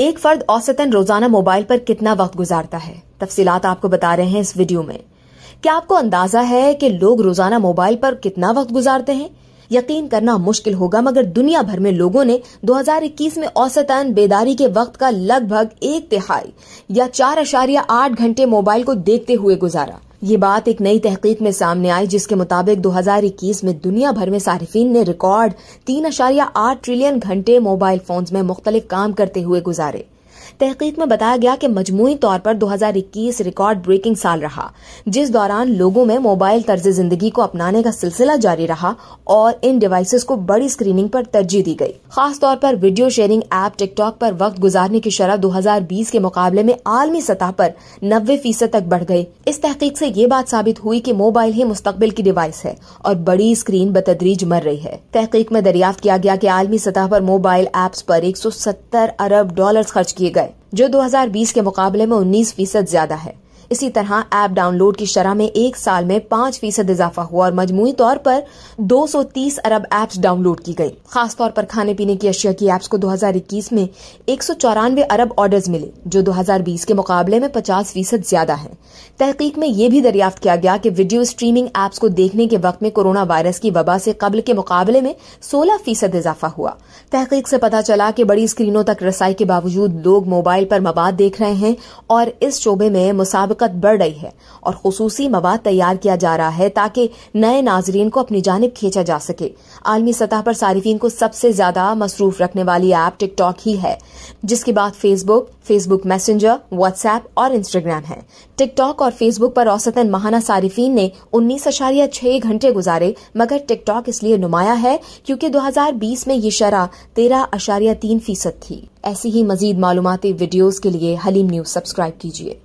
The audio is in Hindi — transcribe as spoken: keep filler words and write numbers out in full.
एक फर्द औसतन रोजाना मोबाइल पर कितना वक्त गुजारता है, तफसीलात आपको बता रहे हैं इस वीडियो में। क्या आपको अंदाजा है कि लोग रोजाना मोबाइल पर कितना वक्त गुजारते हैं? यकीन करना मुश्किल होगा, मगर दुनिया भर में लोगों ने दो हज़ार इक्कीस में औसतन बेदारी के वक्त का लगभग एक तिहाई या चार अशारिया आठ घंटे मोबाइल को देखते हुए गुजारा। ये बात एक नई तहकीक में सामने आई, जिसके मुताबिक दो हज़ार इक्कीस में दुनिया भर में सार्फिन ने रिकॉर्ड तीन अशारिया आठ ट्रिलियन घंटे मोबाइल फोन्स में मुख्तलिफ काम करते हुए गुजारे। तहकीक में बताया गया कि मजमूई तौर पर दो हज़ार इक्कीस रिकॉर्ड ब्रेकिंग साल रहा, जिस दौरान लोगों में मोबाइल तर्ज जिंदगी को अपनाने का सिलसिला जारी रहा और इन डिवाइसेस को बड़ी स्क्रीनिंग पर तरजीह दी गई। खास तौर पर वीडियो शेयरिंग ऐप टिकटॉक पर वक्त गुजारने की शरह दो हज़ार बीस के मुकाबले में आलमी सतह पर नब्बे फीसद तक बढ़ गई। इस तहकीक से ये बात साबित हुई कि मोबाइल ही मुस्तकबिल की डिवाइस है और बड़ी स्क्रीन बतदरीज मर रही है। तहकीक में दरियाफ्त किया गया कि आलमी सतह पर मोबाइल एप्स पर एक सौ सत्तर अरब डॉलर खर्च किए गए, जो दो हज़ार बीस के मुकाबले में उन्नीस फीसद ज्यादा है। इसी तरह ऐप डाउनलोड की शरह में एक साल में पाँच फीसद इजाफा हुआ और मजमूई तौर पर दो सौ तीस अरब ऐप्स डाउनलोड की गई। खास तौर पर खाने पीने की अशिया की ऐप्स को दो हज़ार इक्कीस में एक सौ चौरानवे अरब ऑर्डर्स मिले, जो दो हज़ार बीस के मुकाबले में पचास फीसद ज्यादा है। तहकीक में यह भी दरियाफ्त किया गया कि वीडियो स्ट्रीमिंग ऐप्स को देखने के वक्त में कोरोना वायरस की वबा से कबल के मुकाबले में सोलह फीसद इजाफा हुआ। तहकीक से पता चला कि बड़ी स्क्रीनों तक रसाई के बावजूद लोग मोबाइल पर मवाद देख रहे हैं और इस शोबे में मुसाब बढ़ रही है और खुसूसी मवाद तैयार किया जा रहा है ताकि नए नाजरीन को अपनी जानिब खींचा जा सके। आलमी सतह पर सारिफीन को सबसे ज्यादा मसरूफ रखने वाली ऐप टिकटॉक ही है, जिसके बाद फेसबुक, फेसबुक मैसेंजर, व्हाट्सएप और इंस्टाग्राम है। टिकटॉक और फेसबुक पर औसतन माहाना सारिफीन ने उन्नीस अशारिया छह घंटे गुजारे, मगर टिकटॉक इसलिए नुमायां है क्योंकि दो हजार बीस में ये शरह तेरह अशारिया तीन फीसद थी। ऐसी ही मजीद मालूमाती वीडियोज के लिए हलीम न्यूज सब्सक्राइब कीजिए।